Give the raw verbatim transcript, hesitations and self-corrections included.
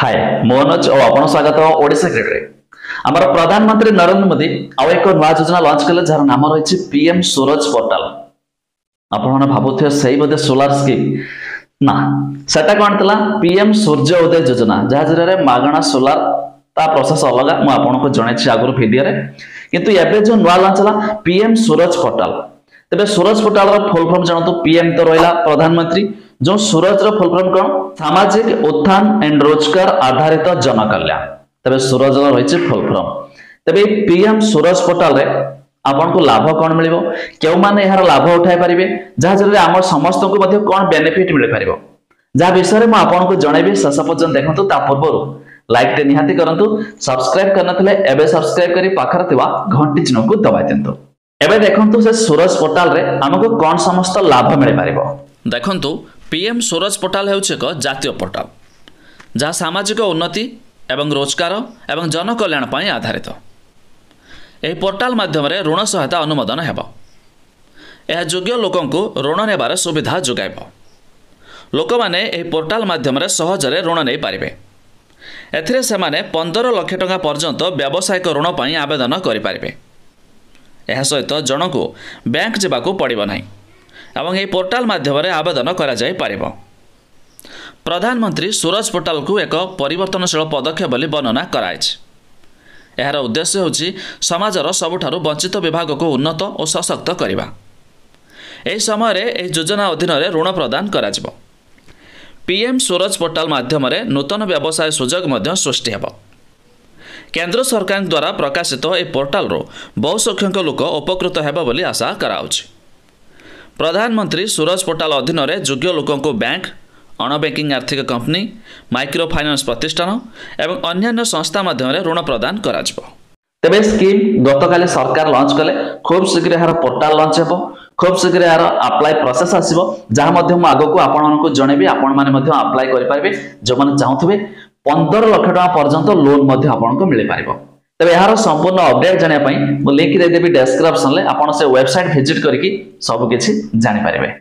हाय मोहनज और आपण स्वागत ओडिशा क्रिकेट आमर प्रधानमंत्री नरेंद्र मोदी आउ एक नया योजना लॉन्च कले जार नाम रही पीएम सूरज पोर्टाल आपण भावुथियो सही बदे सोलार स्कीम ना सेटा कोन तला पीएम सूर्य उदय योजना जहाज रे मागणा सोलार ता प्रोसेस अलग म आपण को जणे छी आगु भिडियो रे किंतु एबे जो नया लॉन्च होला पीएम सूरज पोर्टाल तबे सूरज पोर्टाल रो फुल फॉर्म जानतो पीएम तो रहला प्रधानमंत्री जो सूरज रो फुल फॉर्म कोन सामाजिक उत्थान एंड रोजगार आधारित जनकल्याण तबे सूरज रो रहिछ फुल फॉर्म तबे पीएम सूरज पोर्टाल रे आपन को लाभ कोन मिलिबो केउ माने एहार लाभ उठाय परिबे जहा जरे हमर समस्त को मध्ये कोन बेनिफिट मिल परिबो जा विषय रे म आपन को जणैबे शेष पर्यंत देखंतु ता पूर्व लाइक ते निहाती करंतु सब्सक्राइब करनथले एबे सब्सक्राइब करी पाखर थिवा घंटी चिन्ह को दबाय देंतु एबे देखंतु से सूरज पोर्टाल रे हमको कोन समस्त लाभ मिल परिबो देखंतु पीएम सूरज पोर्टाल हेउछ एक जातीय पोर्टाल जहा सामाजिक उन्नति एवं रोजगार एवं जनकल्याण पर आधारित यह पोर्टाल माध्यम रे ऋण सहायता अनुमोदन हेब यह योग्य लोकं को ऋण नेबार सुविधा जोगाइब लोक माने एही पोर्टाल माध्यम रे सहजरे ऋण नै पारिबे एथिरे सेमाने पंद्रह लाख टका पर्यंत व्यावसायिक ऋण पर आवेदन करि पारिबे यह सहित जनकू बैंक जावाक पड़िब नै एवं यह पोर्टाल माध्यम रे आवेदन करा जाय पारिबो प्रधानमंत्री सूरज पोर्टाल को एक परिवर्तनशील पदक्षेप बोली वर्णना कराइछ यार उद्देश्य होछि समाजर सबुठारु वंचित विभाग को उन्नत और सशक्त करबा एही समय रे एही योजना अधीन रे ऋण प्रदान करा जइबो पीएम सूरज पोर्टाल माध्यम रे नूतन व्यवसाय सुजोग मध्य सृष्टि हेब केंद्र सरकार द्वारा प्रकाशित ए पोर्टाल रो बहु संख्यक लोक उपकृत हेबा बोली आशा कराउछि प्रधानमंत्री सूरज पोर्टाल अधीन रे योग्य लोकन को बैंक अण बैंकिंग आर्थिक कंपनी माइक्रो फाइनेंस प्रतिष्ठान एवं अन्य संस्था माध्यम ऋण प्रदान करा जइबो तबे स्कीम गतकाले सरकार लॉन्च कले खूब शीघ्र यार पोर्टाल लॉन्च हेबो खूब शीघ्र यार अप्लाई प्रोसेस आसीबो जहा मध्यम आगो को आपननको जणेबी आपण माने मध्यम अप्लाई करि पारबे जो माने चाहथबे पंद्रह लाख टका पर्यंत लोन मध्य आपनको मिलि पारिबो तबे यार संपूर्ण अपडेट जाने पई मो लिंक रे देबी डिस्क्रिप्शन ले आपण से वेबसाइट विजिट करके सब किछि जानि पारबे।